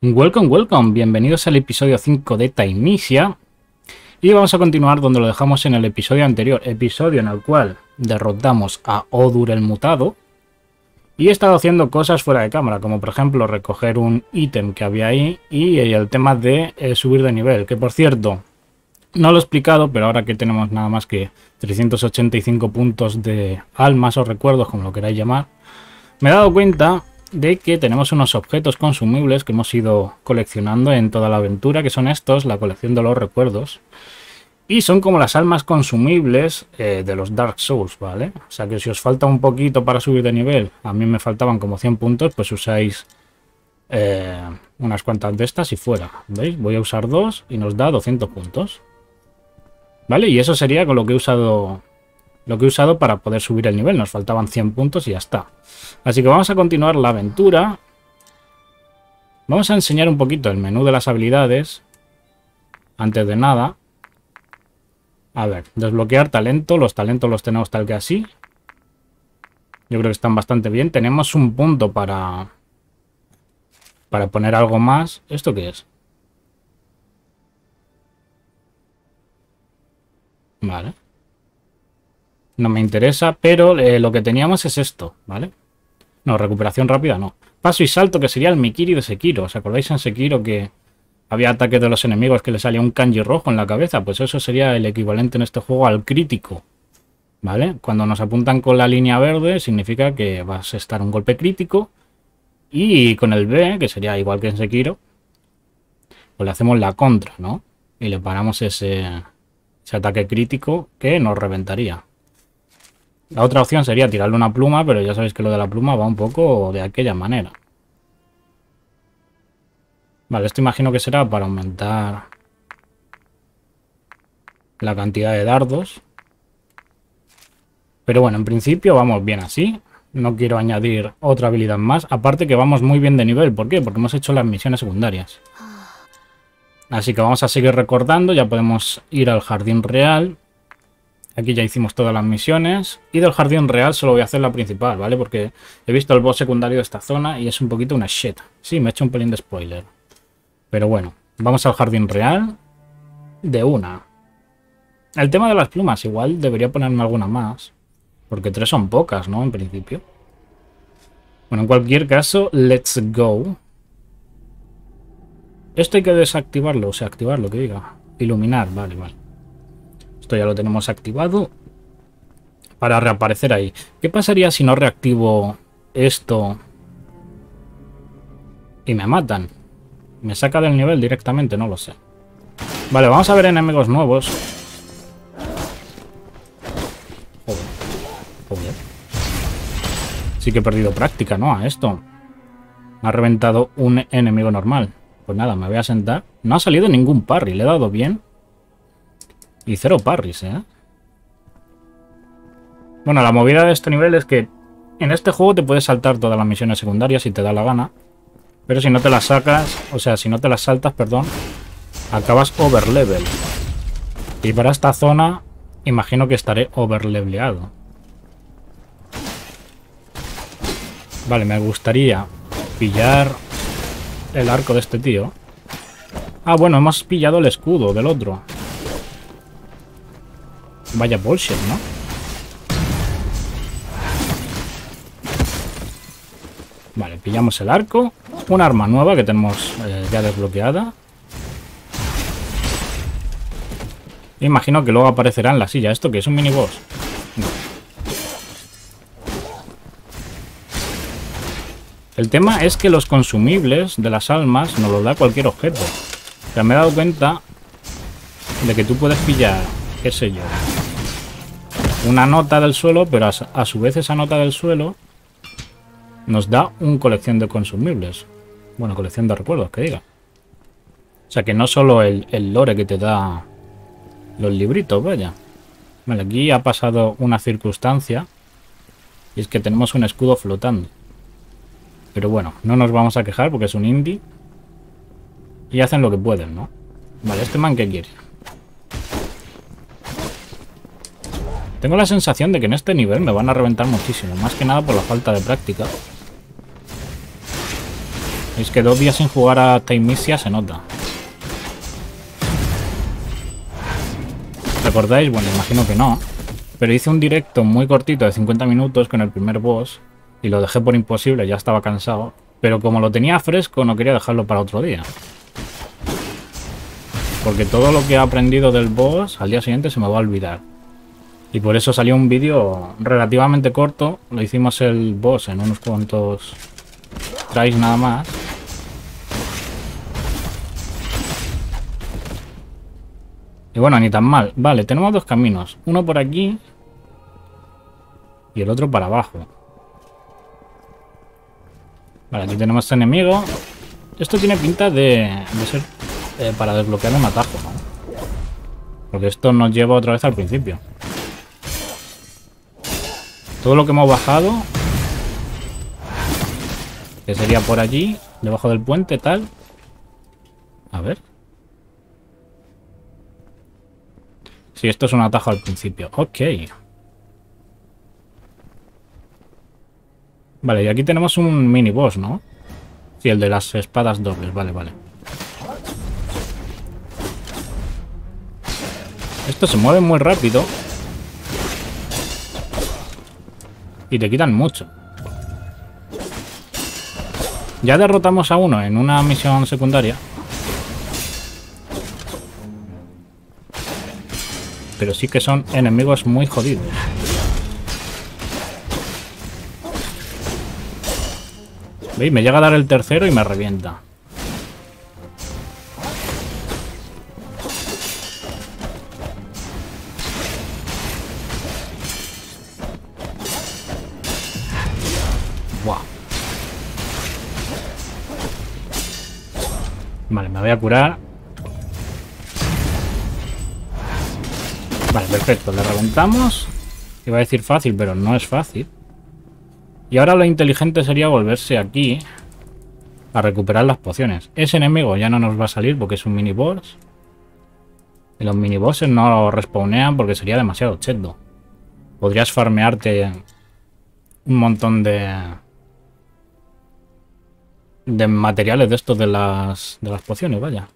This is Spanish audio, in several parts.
Welcome, welcome, bienvenidos al episodio 5 de Thymesia. Y vamos a continuar donde lo dejamos en el episodio anterior, episodio en el cual derrotamos a Odur el Mutado. Y he estado haciendo cosas fuera de cámara, como por ejemplo recoger un ítem que había ahí y el tema de subir de nivel, que por cierto, no lo he explicado, pero ahora que tenemos nada más que 385 puntos de almas o recuerdos, como lo queráis llamar, me he dado cuenta de que tenemos unos objetos consumibles que hemos ido coleccionando en toda la aventura, que son estos, la colección de los recuerdos, y son como las almas consumibles de los Dark Souls, ¿vale? O sea que si os falta un poquito para subir de nivel, a mí me faltaban como 100 puntos, pues usáis unas cuantas de estas y fuera, ¿veis? Voy a usar dos y nos da 200 puntos, ¿vale? Y eso sería con lo que he usado... para poder subir el nivel. Nos faltaban 100 puntos y ya está. Así que vamos a continuar la aventura. Vamos a enseñar un poquito el menú de las habilidades. Antes de nada. A ver, desbloquear talento. Los talentos los tenemos tal que así. Yo creo que están bastante bien. Tenemos un punto para... poner algo más. ¿Esto qué es? Vale. No me interesa, pero lo que teníamos es esto, ¿vale? No, recuperación rápida no. Paso y salto, que sería el Mikiri de Sekiro. ¿Os acordáis en Sekiro que había ataques de los enemigos que le salía un kanji rojo en la cabeza? Pues eso sería el equivalente en este juego al crítico, ¿vale? Cuando nos apuntan con la línea verde significa que va a estar un golpe crítico. Y con el B, que sería igual que en Sekiro, pues le hacemos la contra, ¿no? Y le paramos ese ataque crítico que nos reventaría. La otra opción sería tirarle una pluma, pero ya sabéis que lo de la pluma va un poco de aquella manera. Vale, esto imagino que será para aumentar la cantidad de dardos. Pero bueno, en principio vamos bien así. No quiero añadir otra habilidad más. Aparte que vamos muy bien de nivel. ¿Por qué? Porque hemos hecho las misiones secundarias. Así que vamos a seguir recordando. Ya podemos ir al Jardín Real. Aquí ya hicimos todas las misiones. Y del Jardín Real solo voy a hacer la principal, ¿vale? Porque he visto el boss secundario de esta zona y es un poquito una shit. Sí, me he hecho un pelín de spoiler. Pero bueno, vamos al Jardín Real de una. El tema de las plumas, igual debería ponerme alguna más. Porque 3 son pocas, ¿no? En principio. Bueno, en cualquier caso, let's go. Esto hay que desactivarlo, o sea, activarlo, que diga. Iluminar, vale, vale. Esto ya lo tenemos activado para reaparecer ahí. ¿Qué pasaría si no reactivo esto y me matan? ¿Me saca del nivel directamente? No lo sé. Vale, vamos a ver enemigos nuevos. Joder. Joder. Sí que he perdido práctica, ¿no? A esto. Me ha reventado un enemigo normal. Pues nada, me voy a sentar. No ha salido ningún parry. Le he dado bien. Y 0 parries, ¿eh? Bueno, la movida de este nivel es que en este juego te puedes saltar todas las misiones secundarias si te da la gana. Pero si no te las sacas, o sea, si no te las saltas, perdón, acabas overlevel. Y para esta zona, imagino que estaré overleveleado. Vale, me gustaría pillar el arco de este tío. Ah, bueno, hemos pillado el escudo del otro. Vaya bullshit, ¿no? Vale, pillamos el arco. Un arma nueva que tenemos ya desbloqueada. Imagino que luego aparecerá en la silla. ¿Esto qué es? ¿Un miniboss? No. El tema es que los consumibles de las almas nos los da cualquier objeto. O sea, me he dado cuenta de que tú puedes pillar, qué sé yo, una nota del suelo, pero a su vez esa nota del suelo nos da una colección de consumibles. Bueno, colección de recuerdos, que diga. O sea que no solo el lore que te da los libritos, vaya. Vale, aquí ha pasado una circunstancia y es que tenemos un escudo flotando. Pero bueno, no nos vamos a quejar porque es un indie y hacen lo que pueden, ¿no? Vale, este man, ¿qué quiere? Tengo la sensación de que en este nivel me van a reventar muchísimo. Más que nada por la falta de práctica. Es que 2 días sin jugar a Thymesia se nota. ¿Recordáis? Bueno, imagino que no. Pero hice un directo muy cortito de 50 minutos con el primer boss y lo dejé por imposible, ya estaba cansado. Pero como lo tenía fresco, no quería dejarlo para otro día. Porque todo lo que he aprendido del boss al día siguiente se me va a olvidar. Y por eso salió un vídeo relativamente corto. Lo hicimos el boss en unos cuantos tries nada más. Y bueno, ni tan mal. Vale, tenemos 2 caminos. Uno por aquí y el otro para abajo. Vale, aquí tenemos este enemigo. Esto tiene pinta de ser para desbloquear un atajo, ¿no? Porque esto nos lleva otra vez al principio. Todo lo que hemos bajado, que sería por allí, debajo del puente, tal. A ver. Sí, esto es un atajo al principio. Ok. Vale, y aquí tenemos un mini boss, ¿no? Sí, el de las espadas dobles. Vale, vale. Esto se mueve muy rápido. Y te quitan mucho. Ya derrotamos a uno en una misión secundaria. Pero sí que son enemigos muy jodidos. ¿Veis? Me llega a dar el tercero y me revienta. Vale, me voy a curar. Vale, perfecto, le reventamos. Iba a decir fácil, pero no es fácil. Y ahora lo inteligente sería volverse aquí a recuperar las pociones. Ese enemigo ya no nos va a salir porque es un miniboss. Y los minibosses no lo respawnean porque sería demasiado cheto. Podrías farmearte un montón de materiales de estos de las pociones, vaya.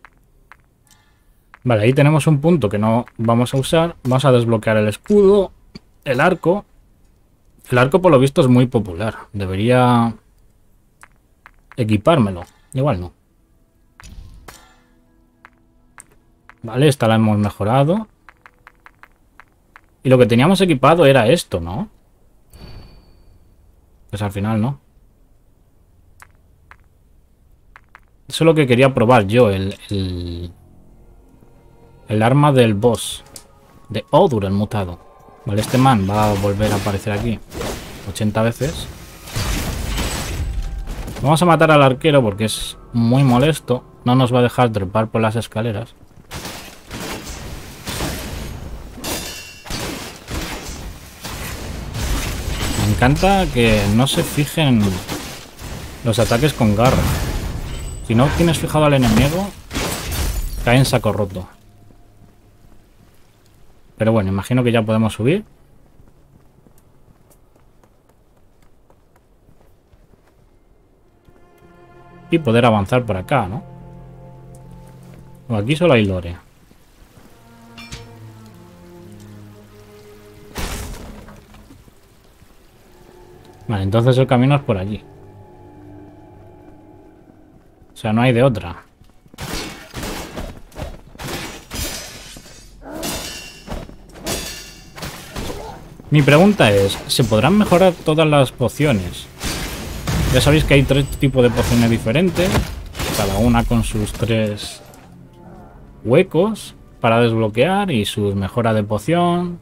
Vale, ahí tenemos un punto que no vamos a usar. Vamos a desbloquear el escudo, el arco. El arco por lo visto es muy popular. Debería equipármelo. Igual no. Vale, esta la hemos mejorado. Y lo que teníamos equipado era esto, ¿no? Pues al final no. Eso es lo que quería probar yo, el arma del boss, de Odur el Mutado. Vale, este man va a volver a aparecer aquí 80 veces. Vamos a matar al arquero porque es muy molesto. No nos va a dejar trepar por las escaleras. Me encanta que no se fijen los ataques con garra. Si no tienes fijado al enemigo, cae en saco roto. Pero bueno, imagino que ya podemos subir. Y poder avanzar por acá, ¿no? O aquí solo hay lore. Vale, entonces el camino es por allí. O sea, no hay de otra. Mi pregunta es, ¿se podrán mejorar todas las pociones? Ya sabéis que hay 3 tipos de pociones diferentes, cada una con sus 3 huecos para desbloquear y sus mejoras de poción.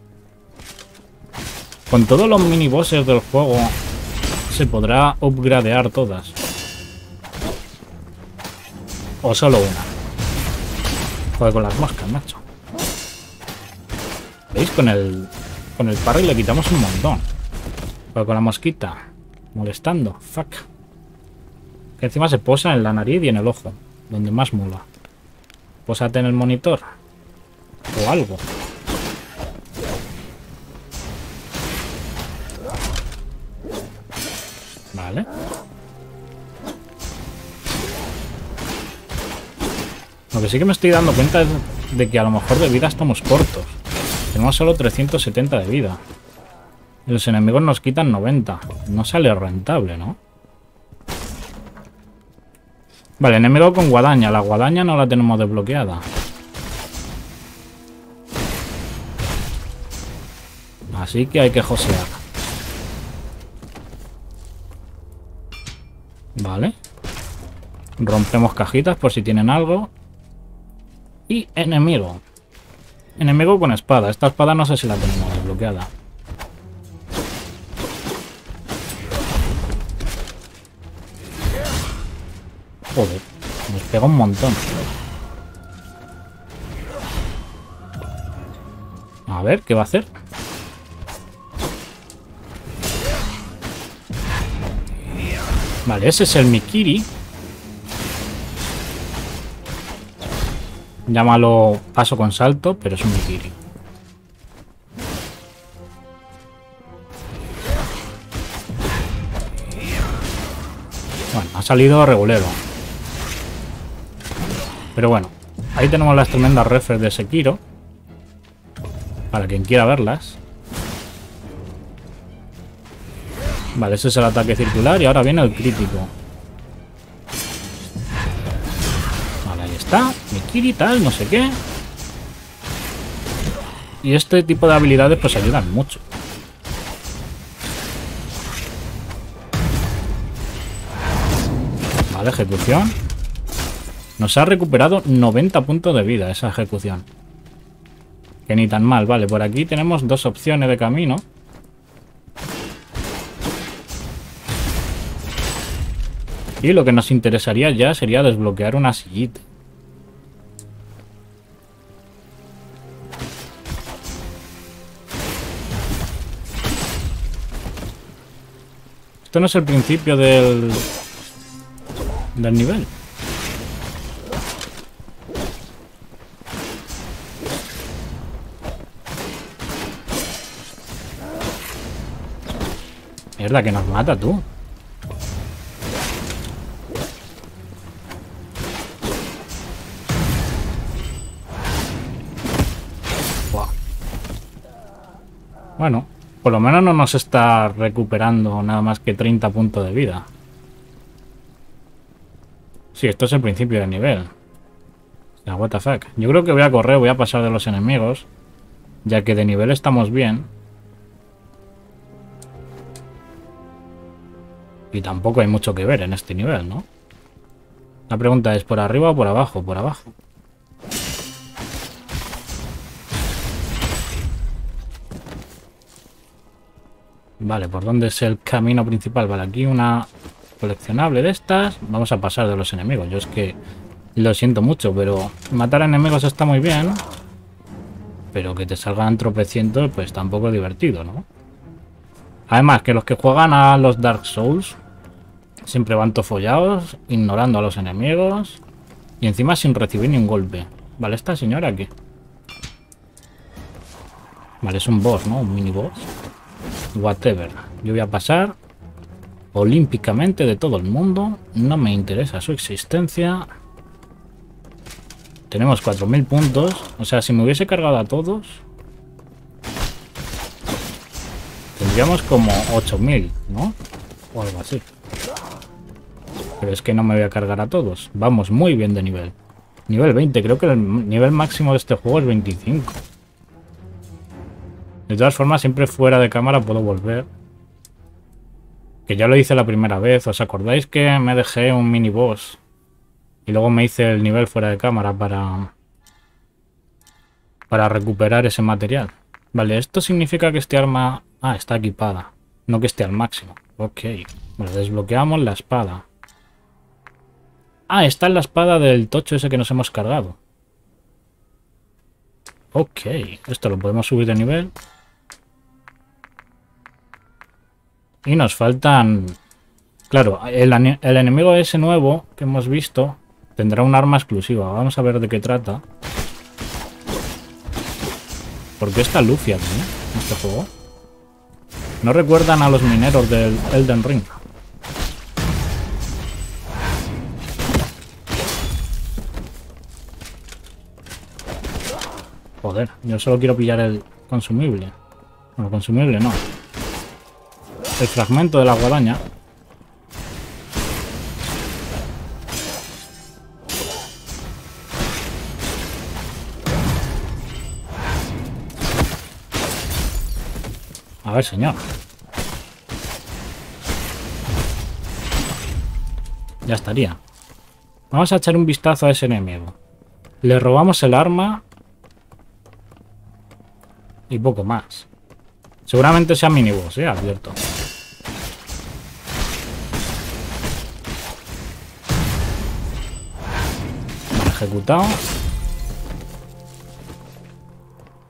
Con todos los minibosses del juego se podrá upgradear todas. O solo una. Joder con las moscas, macho. ¿Veis? Con el parry le quitamos un montón. Joder con la mosquita. Molestando. Fuck. Que encima se posa en la nariz y en el ojo. Donde más mola. Pósate en el monitor. O algo. Vale. Lo que sí que me estoy dando cuenta es de que a lo mejor de vida estamos cortos. Tenemos solo 370 de vida. Los enemigos nos quitan 90. No sale rentable, ¿no? Vale, enemigo con guadaña. La guadaña no la tenemos desbloqueada. Así que hay que josear. Vale. Rompemos cajitas por si tienen algo. Y enemigo. Enemigo con espada. Esta espada no sé si la tenemos desbloqueada. Joder, nos pega un montón. A ver, ¿qué va a hacer? Vale, ese es el Mikiri. Llámalo paso con salto, pero es un Mikiri. Bueno, ha salido regulero. Pero bueno, ahí tenemos las tremendas refes de Sekiro. Para quien quiera verlas. Vale, ese es el ataque circular y ahora viene el crítico. Vale, ahí está. Mikiri tal, no sé qué. Y este tipo de habilidades pues ayudan mucho. Vale, ejecución. Nos ha recuperado 90 puntos de vida esa ejecución. Que ni tan mal. Vale, por aquí tenemos dos opciones de camino. Y lo que nos interesaría ya sería desbloquear una sillita. Esto no es el principio del nivel. Mierda, que nos mata, tú. Wow. Bueno, por lo menos no nos está recuperando nada más que 30 puntos de vida. Sí, esto es el principio del nivel. Ya, what the fuck. Yo creo que voy a correr, voy a pasar de los enemigos, ya que de nivel estamos bien. Y tampoco hay mucho que ver en este nivel, ¿no? La pregunta es, ¿por arriba o por abajo? Por abajo. Vale, ¿por dónde es el camino principal? Vale, aquí una coleccionable de estas. Vamos a pasar de los enemigos. Yo es que lo siento mucho, pero matar a enemigos está muy bien. Pero que te salgan tropecientos, pues tampoco es divertido, ¿no? Además, que los que juegan a los Dark Souls siempre van tofollados, ignorando a los enemigos y encima sin recibir ni un golpe. Vale, ¿esta señora aquí? Vale, es un boss, ¿no? Un mini boss. Whatever. Yo voy a pasar olímpicamente de todo el mundo. No me interesa su existencia. Tenemos 4000 puntos. O sea, si me hubiese cargado a todos... Tendríamos como 8000, ¿no? O algo así. Pero es que no me voy a cargar a todos. Vamos muy bien de nivel. Nivel 20, creo que el nivel máximo de este juego es 25. De todas formas, siempre fuera de cámara puedo volver. Que ya lo hice la primera vez. ¿Os acordáis que me dejé un mini boss? Y luego me hice el nivel fuera de cámara para recuperar ese material. Vale, esto significa que este arma... Ah, está equipada. No que esté al máximo. Ok. Bueno, desbloqueamos la espada. Ah, está en la espada del tocho ese que nos hemos cargado. Ok. Esto lo podemos subir de nivel. Y nos faltan... Claro, el enemigo ese nuevo que hemos visto tendrá un arma exclusiva. Vamos a ver de qué trata. Porque está Luffy aquí, ¿eh? En este juego. No recuerdan a los mineros del Elden Ring. Joder, yo solo quiero pillar el consumible. Bueno, consumible no. El fragmento de la guadaña. A ver, señor. Ya estaría. Vamos a echar un vistazo a ese enemigo. Le robamos el arma. Y poco más. Seguramente sea miniboss, advierto. Ejecutado.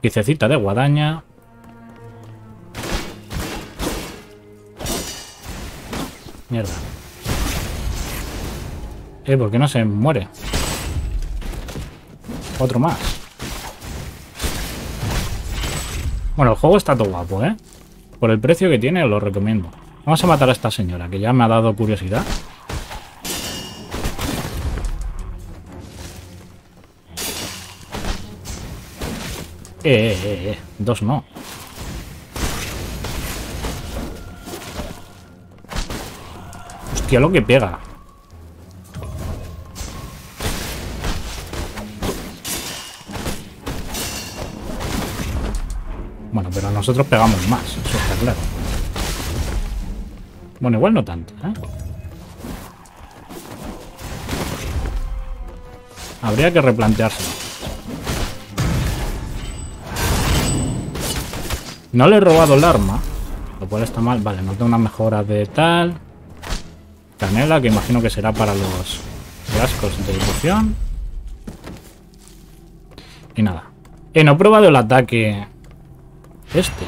Piececita de guadaña. Mierda. ¿Por qué no se muere? Otro más. Bueno, el juego está todo guapo, ¿eh? Por el precio que tiene, lo recomiendo. Vamos a matar a esta señora, que ya me ha dado curiosidad. Dos no. Hostia, lo que pega. Bueno, pero nosotros pegamos más, eso está claro. Bueno, igual no tanto, ¿eh? Habría que replanteárselo. No le he robado el arma, lo cual está mal. Vale, nos da una mejora de tal. Canela, que imagino que será para los cascos de poción. Y nada. No he probado el ataque... Este.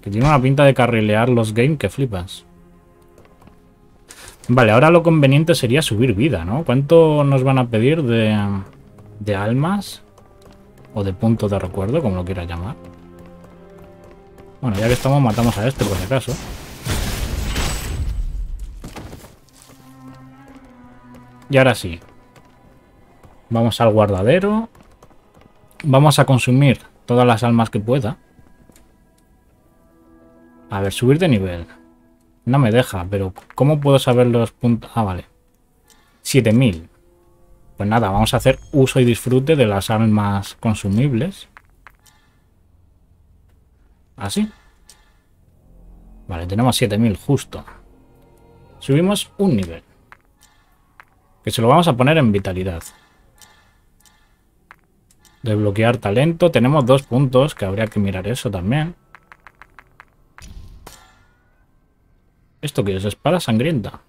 Que tiene una pinta de carrilear los game que flipas. Vale, ahora lo conveniente sería subir vida, ¿no? ¿Cuánto nos van a pedir de almas? O de puntos de recuerdo, como lo quieras llamar. Bueno, ya que estamos, matamos a este por si acaso. Y ahora sí. Vamos al guardadero. Vamos a consumir todas las almas que pueda. A ver, subir de nivel. No me deja, pero ¿cómo puedo saber los puntos? Ah, vale. 7000. Pues nada, vamos a hacer uso y disfrute de las almas consumibles. Así. Vale, tenemos 7000 justo. Subimos un nivel. Que se lo vamos a poner en vitalidad. Desbloquear talento. Tenemos 2 puntos, que habría que mirar eso también. ¿Esto qué es? Espada sangrienta.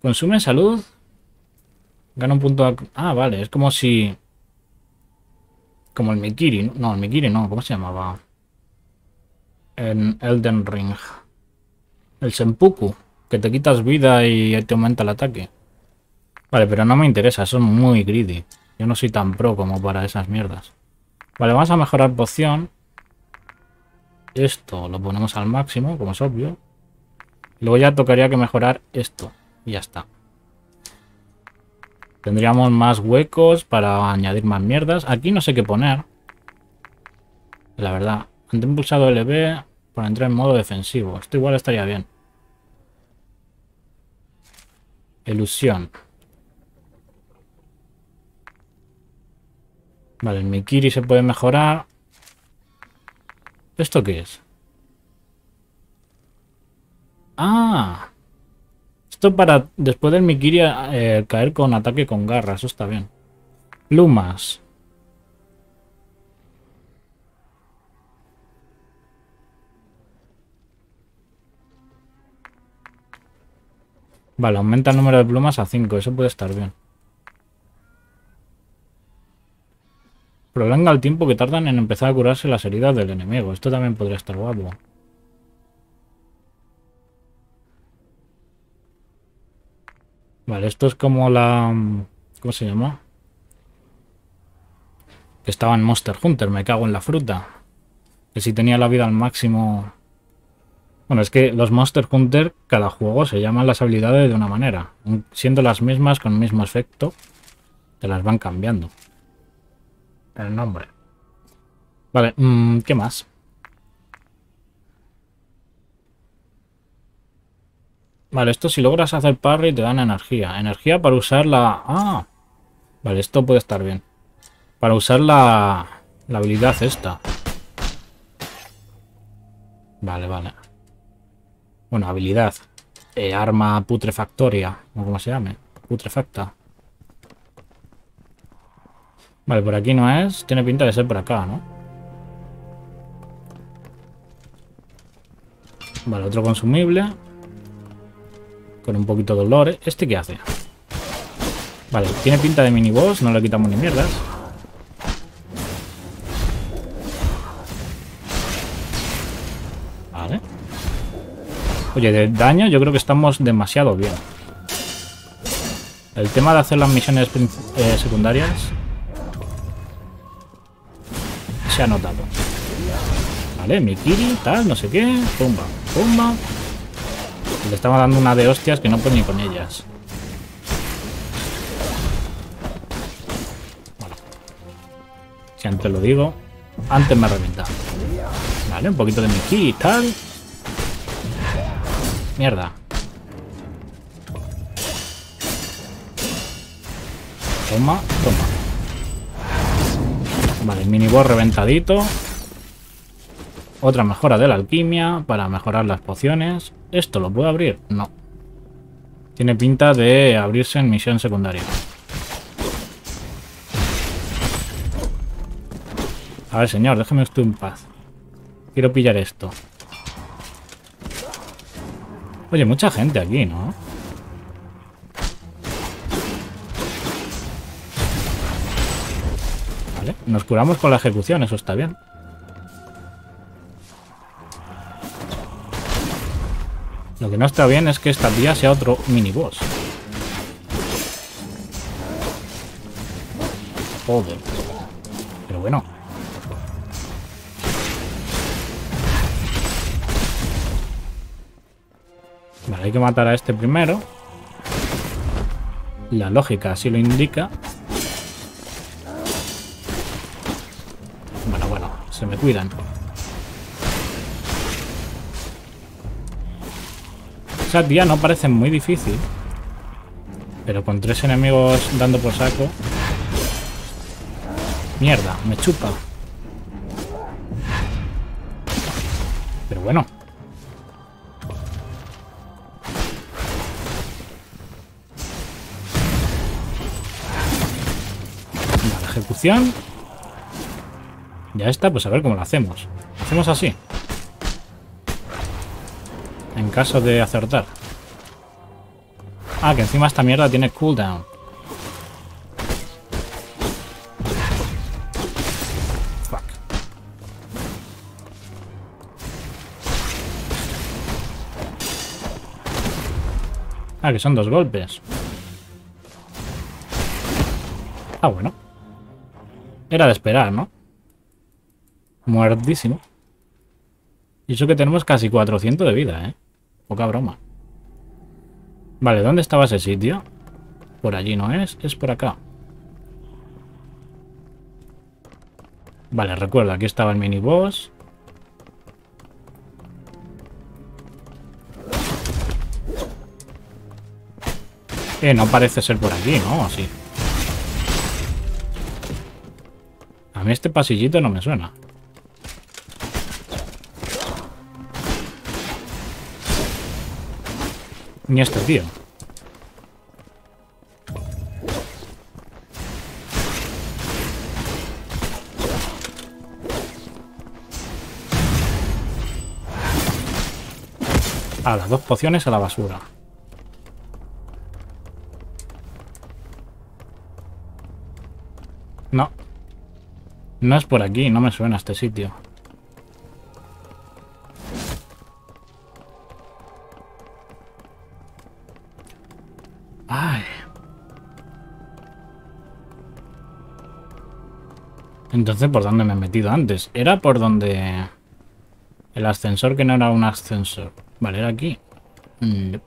Consume salud. Gana un punto... Ah, vale. Es como si... Como el Mikiri. No, el Mikiri no. ¿Cómo se llamaba? En Elden Ring. El Senpuku. Que te quitas vida y te aumenta el ataque. Vale, pero no me interesa. Son muy greedy. Yo no soy tan pro como para esas mierdas. Vale, vamos a mejorar poción. Esto lo ponemos al máximo, como es obvio. Luego ya tocaría que mejorar esto. Y ya está. Tendríamos más huecos para añadir más mierdas. Aquí no sé qué poner. La verdad. Ante un pulsado LB para entrar en modo defensivo. Esto igual estaría bien. Ilusión. Vale, el Mikiri se puede mejorar. ¿Esto qué es? Ah. Esto para después del Mikiri caer con ataque con garra. Eso está bien. Plumas. Vale, aumenta el número de plumas a 5. Eso puede estar bien. Prolonga el tiempo que tardan en empezar a curarse las heridas del enemigo. Esto también podría estar guapo. Vale, esto es como la... ¿Cómo se llama? Que estaba en Monster Hunter. Me cago en la fruta. Que si tenía la vida al máximo... Bueno, es que los Monster Hunter, cada juego se llaman las habilidades de una manera. Siendo las mismas, con el mismo efecto, te las van cambiando. El nombre. Vale, ¿qué más? Vale, esto si logras hacer parry te dan energía. Energía para usar la... Ah, vale, esto puede estar bien. Para usar la habilidad esta. Vale, vale. Bueno, habilidad. Arma putrefactoria. O como se llame. Putrefacta. Vale, por aquí no es. Tiene pinta de ser por acá, ¿no? Vale, otro consumible. Con un poquito de dolor. ¿Este qué hace? Vale, tiene pinta de miniboss. No le quitamos ni mierdas. Vale. Oye, de daño yo creo que estamos demasiado bien. El tema de hacer las misiones secundarias... se ha notado. Vale, Mikiri, tal, no sé qué. Pumba, pumba. Le estaba dando una de hostias que no puedo ni con ellas. Bueno. Si antes lo digo, antes me revienta. Vale, un poquito de Mikiri, tal. Mierda. Toma, toma. Vale, miniboss reventadito. Otra mejora de la alquimia para mejorar las pociones. ¿Esto lo puedo abrir? No. Tiene pinta de abrirse en misión secundaria. A ver, señor, déjame esto en paz. Quiero pillar esto. Oye, mucha gente aquí, ¿no? Nos curamos con la ejecución, eso está bien. Lo que no está bien es que esta tía sea otro miniboss. Joder. Pero bueno. Vale, hay que matar a este primero. La lógica así lo indica. Se me cuidan. Esa tía no parece muy difícil. Pero con tres enemigos dando por saco. Mierda, me chupa. Pero bueno. La ejecución. Ya está, pues a ver cómo lo hacemos. Hacemos así. En caso de acertar. Ah, que encima esta mierda tiene cooldown. Fuck. Ah, que son dos golpes. Ah, bueno. Era de esperar, ¿no? Muertísimo. Y eso que tenemos casi 400 de vida, ¿eh? Poca broma. Vale, ¿dónde estaba ese sitio? Por allí no es, es por acá. Vale, recuerda, aquí estaba el miniboss. No parece ser por aquí, ¿no? Sí. A mí este pasillito no me suena. Ni este tío. A las dos pociones a la basura. No. No es por aquí, no me suena este sitio. Entonces, ¿por dónde me he metido antes? Era por donde... el ascensor, que no era un ascensor. Vale, era aquí. Nope.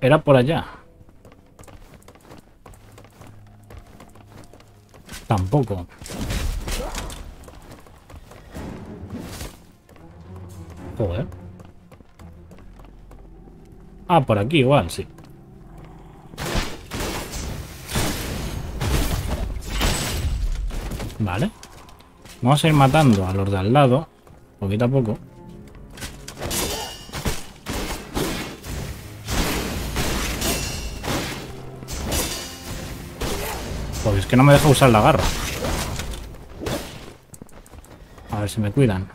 Era por allá. tampoco. Joder. Ah, por aquí igual, sí. Vale. Vamos a ir matando a los de al lado, poquito a poco. Pues es que no me deja usar la garra. A ver si me cuidan.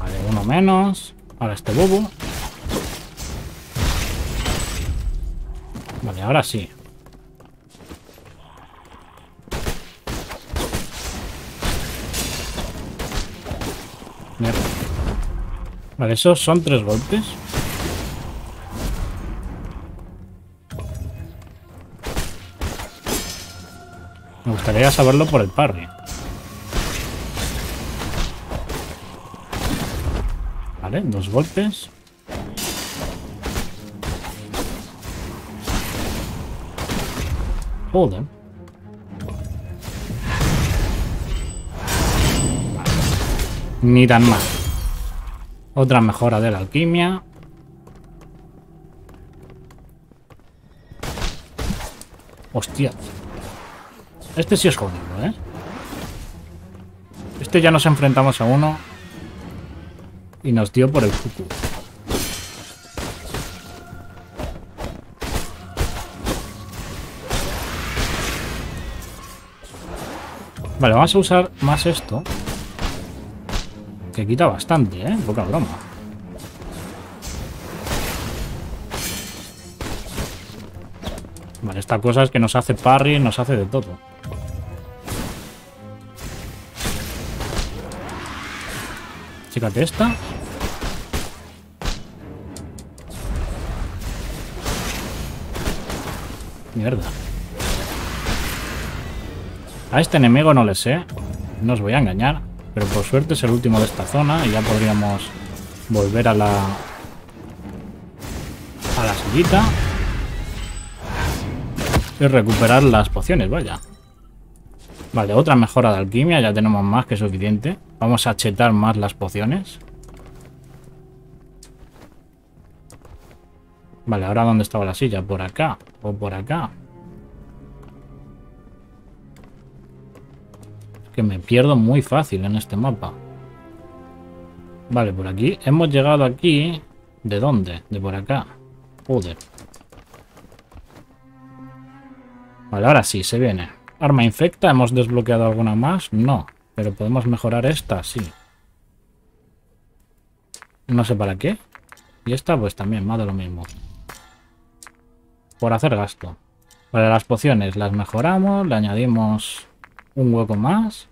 Vale, uno menos. Ahora este bobo. Vale, ahora sí. Mierda. Vale, esos son 3 golpes. Me gustaría saberlo por el parry. Vale, 2 golpes. Joder. Vale. Ni tan mal. Otra mejora de la alquimia. Hostia. Este sí es jodido, ¿eh? Este ya nos enfrentamos a uno. Y nos dio por el cucu. Vale, vamos a usar más esto. Que quita bastante, ¿eh? Poca broma. Vale, esta cosa es que nos hace parry, nos hace de todo. Fíjate esta. Mierda. A este enemigo no le sé. No os voy a engañar. Pero por suerte es el último de esta zona. Y ya podríamos volver a la... a la sillita. Y recuperar las pociones, vaya. Vale, otra mejora de alquimia. Ya tenemos más que suficiente. Vamos a chetar más las pociones. Vale, ahora ¿dónde estaba la silla? ¿Por acá? ¿O por acá? Es que me pierdo muy fácil en este mapa. Vale, por aquí. Hemos llegado aquí. ¿De dónde? De por acá. Joder. Vale, ahora sí, se viene. Arma infecta. ¿Hemos desbloqueado alguna más? No. Pero podemos mejorar esta, sí. No sé para qué. Y esta pues también, más de lo mismo. Por hacer gasto. Vale, las pociones las mejoramos. Le añadimos un hueco más.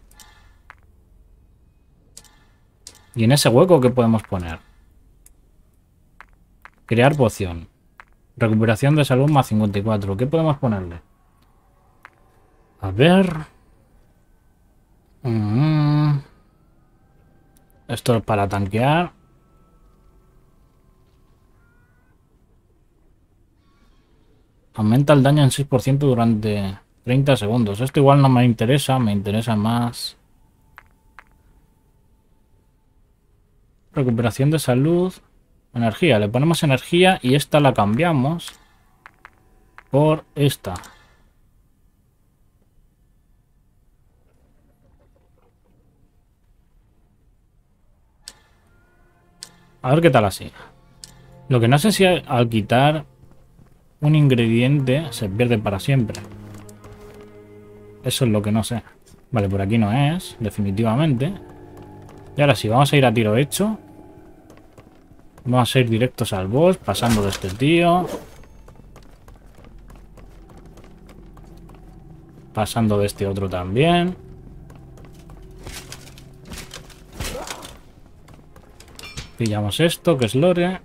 Y en ese hueco, ¿qué podemos poner? Crear poción. Recuperación de salud más 54. ¿Qué podemos ponerle? A ver... Esto es para tanquear. Aumenta el daño en 6% durante 30 segundos. Esto igual no me interesa. Me interesa más. Recuperación de salud. Energía. Le ponemos energía y esta la cambiamos por esta. A ver qué tal así. Lo que no sé si al quitar un ingrediente se pierde para siempre. Eso es lo que no sé. Vale, por aquí no es, definitivamente. Y ahora sí, vamos a ir a tiro hecho. Vamos a ir directos al boss, pasando de este tío. Pasando de este otro también. Pillamos esto, que es lore.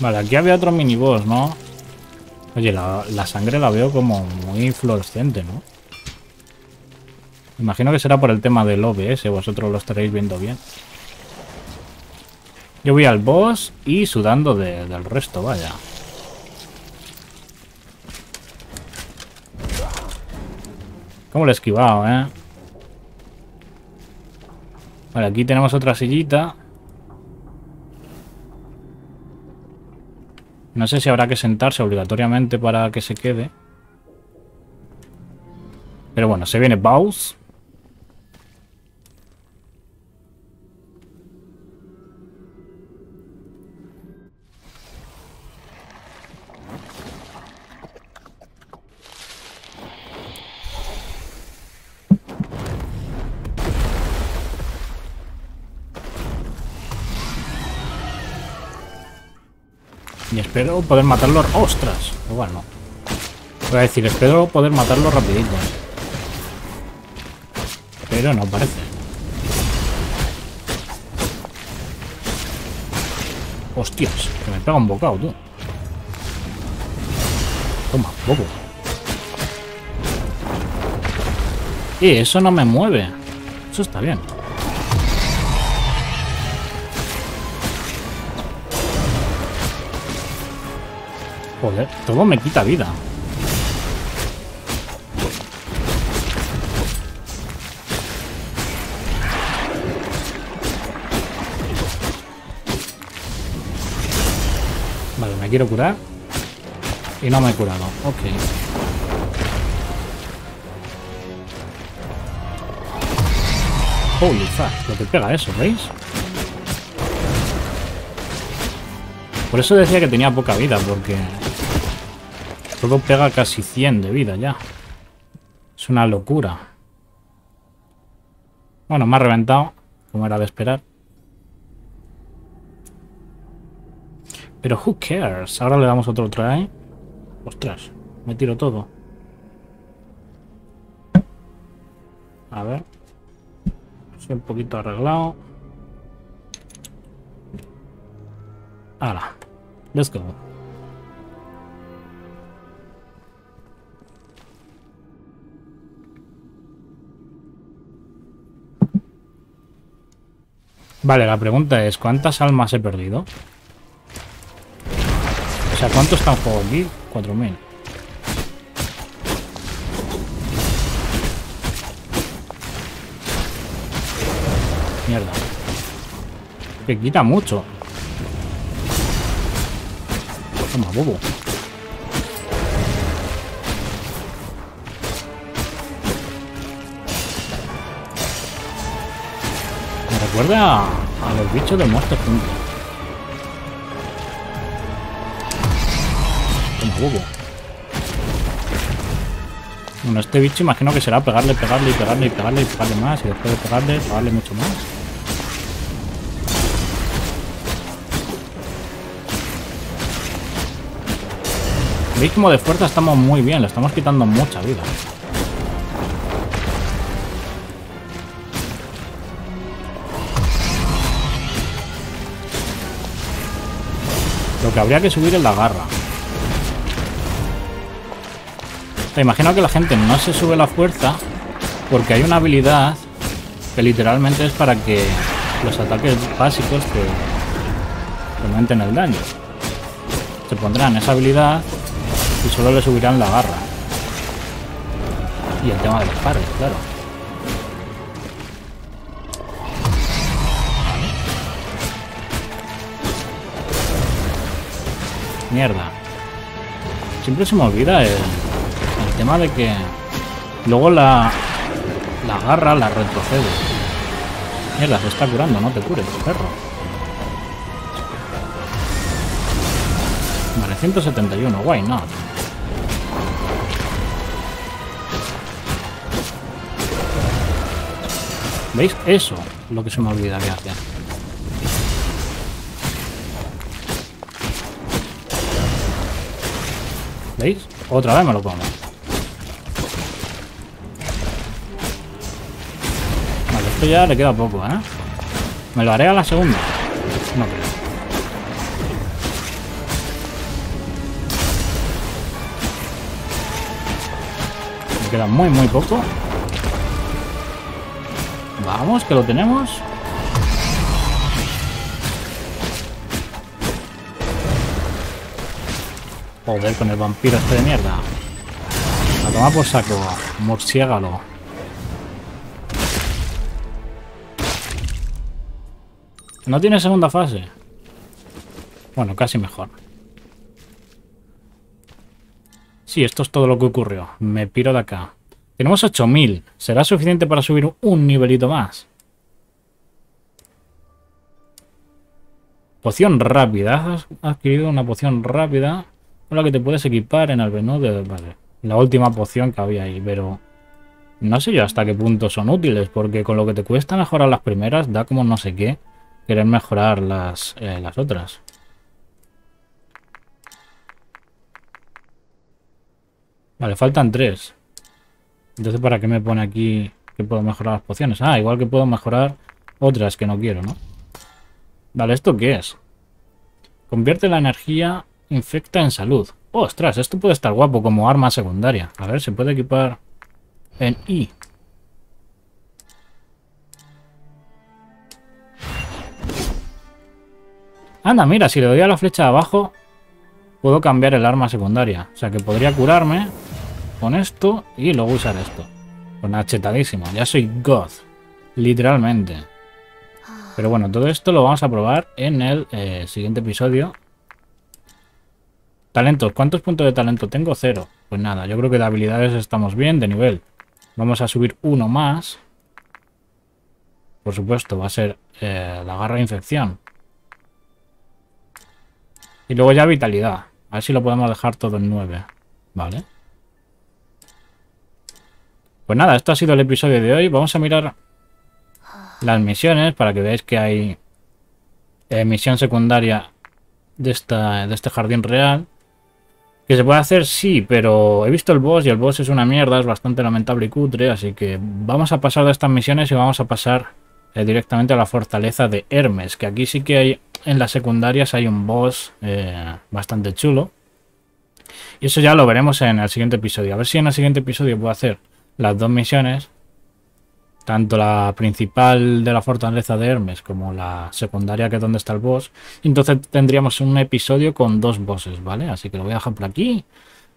Vale, aquí había otro miniboss, ¿no? Oye, la sangre la veo como muy fluorescente, ¿no? Imagino que será por el tema del OBS, vosotros lo estaréis viendo bien. Yo voy al boss y sudando del resto, vaya. ¿Cómo lo he esquivado, eh? Vale, aquí tenemos otra sillita. No sé si habrá que sentarse obligatoriamente para que se quede. Pero bueno, se viene Boss. Y espero poder matarlo... ¡Ostras! Igual no. Voy a decir, espero poder matarlo rapidito. Pero no parece. ¡Hostias! Que me pega un bocado, tú. Toma, bobo. ¡Eh! Eso no me mueve. Eso está bien. Joder, todo me quita vida. Vale, me quiero curar. Y no me he curado. Ok. Holy fuck, lo que pega eso, ¿veis? Por eso decía que tenía poca vida, porque... todo pega casi 100 de vida ya. Es una locura. Bueno, me ha reventado, como era de esperar. Pero who cares. Ahora le damos otro try. Ostras, me tiro todo. A ver. Soy un poquito arreglado. Ahora, let's go. Vale, la pregunta es, ¿cuántas almas he perdido? O sea, ¿cuánto está en juego aquí? 4000. Mierda. Que quita mucho. Toma, bobo. Recuerda a los bichos de Monster Hunter. Toma, bobo. Bueno, este bicho imagino que será pegarle, pegarle y pegarle y pegarle y pegarle más. Y después de pegarle, pegarle mucho más. Veis como de fuerza estamos muy bien, le estamos quitando mucha vida. Lo que habría que subir es la garra. Te imagino que la gente no se sube la fuerza porque hay una habilidad que literalmente es para que los ataques básicos te aumenten el daño. Te pondrán esa habilidad y solo le subirán la garra. Y el tema de los pares, claro. Mierda. Siempre se me olvida el tema de que luego la garra la retrocede. Mierda, se está curando, no te cures, perro. Vale, 171, why not? ¿Veis? Eso es lo que se me olvidaría hacer. ¿Veis? Otra vez me lo pongo. Vale, esto ya le queda poco, ¿eh? Me lo haré a la segunda. No creo. Me queda muy, muy poco. Vamos, que lo tenemos. Joder, con el vampiro este de mierda. A tomar por saco, murciégalo. No tiene segunda fase. Bueno, casi mejor. Sí, esto es todo lo que ocurrió. Me piro de acá. Tenemos 8000. ¿Será suficiente para subir un nivelito más? Poción rápida. Has adquirido una poción rápida con la que te puedes equipar en Albenú de... Vale. La última poción que había ahí, pero... No sé yo hasta qué punto son útiles, porque con lo que te cuesta mejorar las primeras, da como no sé qué querer mejorar las otras. Vale, faltan 3. Entonces, ¿para qué me pone aquí que puedo mejorar las pociones? Ah, igual que puedo mejorar otras que no quiero, ¿no? Vale, ¿esto qué es? Convierte la energía infecta en salud. ¡Ostras! Esto puede estar guapo como arma secundaria. A ver, se puede equipar en I. Anda, mira, si le doy a la flecha de abajo, puedo cambiar el arma secundaria. O sea que podría curarme con esto y luego usar esto. Pues nada, chetadísimo. Ya soy God. Literalmente. Pero bueno, todo esto lo vamos a probar en el siguiente episodio. Talentos. ¿Cuántos puntos de talento tengo? 0. Pues nada, yo creo que de habilidades estamos bien, de nivel. Vamos a subir uno más. Por supuesto, va a ser la garra de infección. Y luego ya vitalidad. A ver si lo podemos dejar todo en 9. Vale. Pues nada, esto ha sido el episodio de hoy. Vamos a mirar las misiones para que veáis que hay misión secundaria de este jardín real. Que se puede hacer, sí, pero he visto el boss y el boss es una mierda. Es bastante lamentable y cutre. Así que vamos a pasar de estas misiones y vamos a pasar directamente a la fortaleza de Hermes. Que aquí sí que hay... En las secundarias hay un boss bastante chulo. Y eso ya lo veremos en el siguiente episodio. A ver si en el siguiente episodio puedo hacer las dos misiones. Tanto la principal de la fortaleza de Hermes como la secundaria, que es donde está el boss. Entonces tendríamos un episodio con dos bosses, ¿vale? Así que lo voy a dejar por aquí.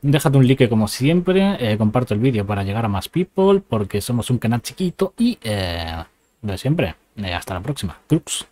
Déjate un like como siempre. Comparto el vídeo para llegar a más people. Porque somos un canal chiquito y... de siempre. Hasta la próxima. Crux.